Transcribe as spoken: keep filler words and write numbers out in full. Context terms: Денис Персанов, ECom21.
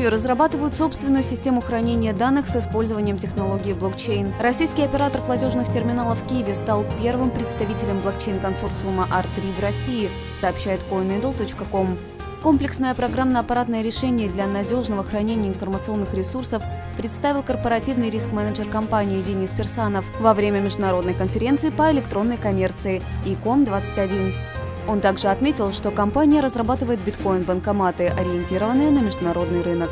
Киеве разрабатывают собственную систему хранения данных с использованием технологии блокчейн. Российский оператор платежных терминалов в Киеве стал первым представителем блокчейн-консорциума ар три в России, сообщает coiniddle точка com. Комплексное программно-аппаратное решение для надежного хранения информационных ресурсов представил корпоративный риск-менеджер компании Денис Персанов во время международной конференции по электронной коммерции и ком двадцать один. Он также отметил, что компания разрабатывает биткоин-банкоматы, ориентированные на международный рынок.